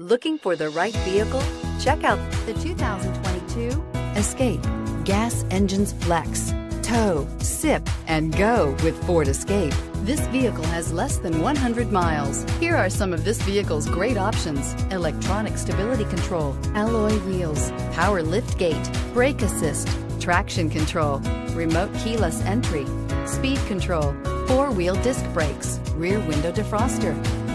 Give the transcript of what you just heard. Looking for the right vehicle? Check out the 2022 Escape. Gas engines flex, tow, sip, and go with Ford Escape. This vehicle has less than 100 miles. Here are some of this vehicle's great options: electronic stability control, alloy wheels, power liftgate, brake assist, traction control, remote keyless entry, speed control, four-wheel disc brakes, rear window defroster,